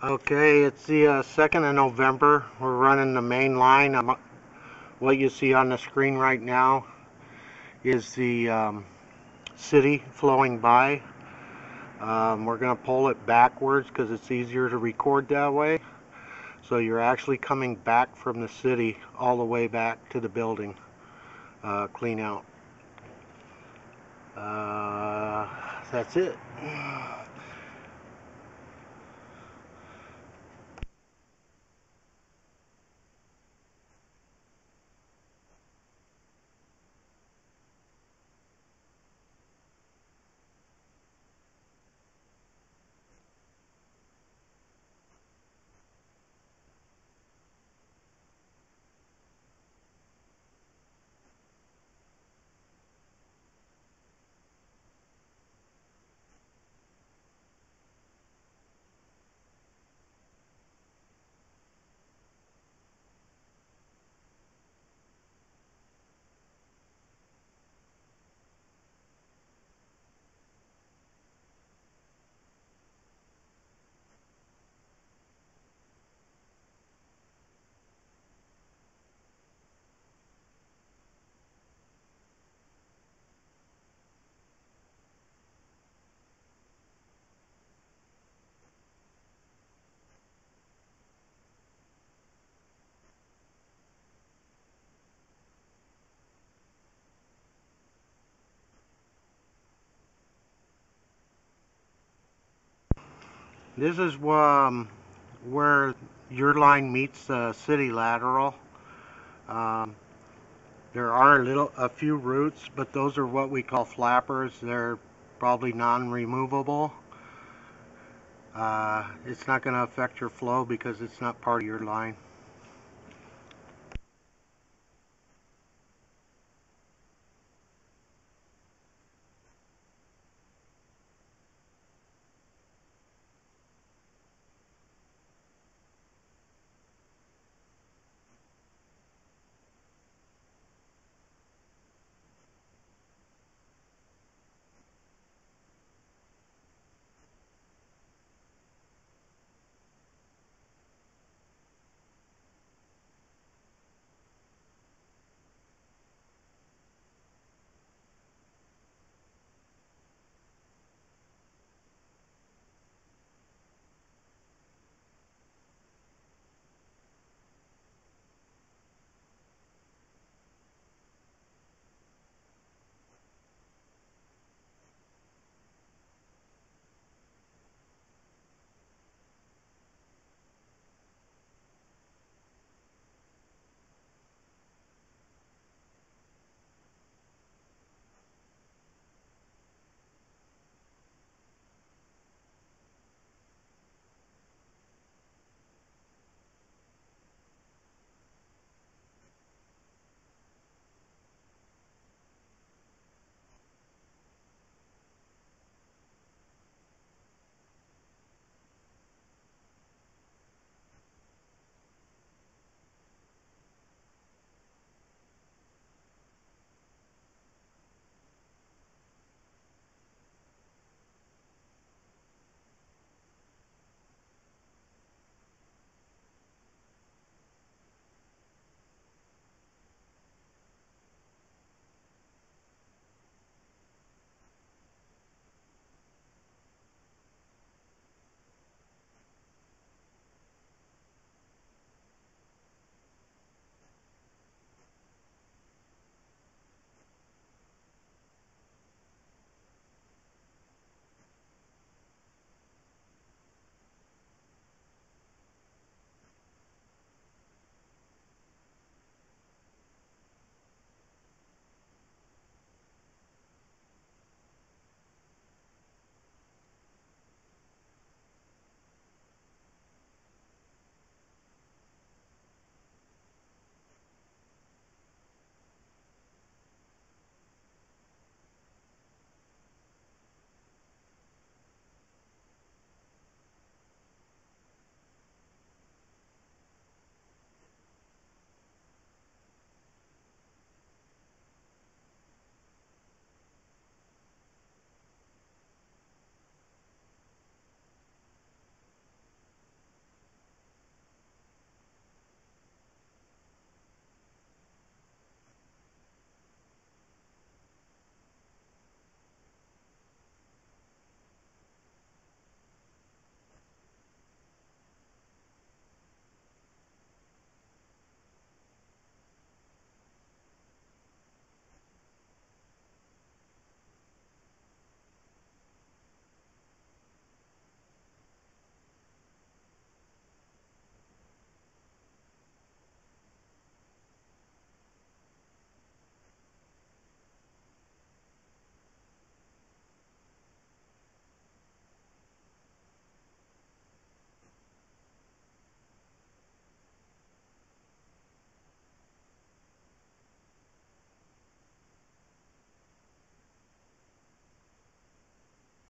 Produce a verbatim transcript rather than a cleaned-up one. Okay, it's the uh, second of November. We're running the main line. Um, what you see on the screen right now is the um, city flowing by. Um, we're going to pull it backwards because it's easier to record that way. So you're actually coming back from the city all the way back to the building. Uh, clean out. Uh, that's it. This is um, where your line meets the uh, city lateral. Um, there are a little, a few roots, but those are what we call flappers. They're probably non-removable. Uh, it's not going to affect your flow because it's not part of your line.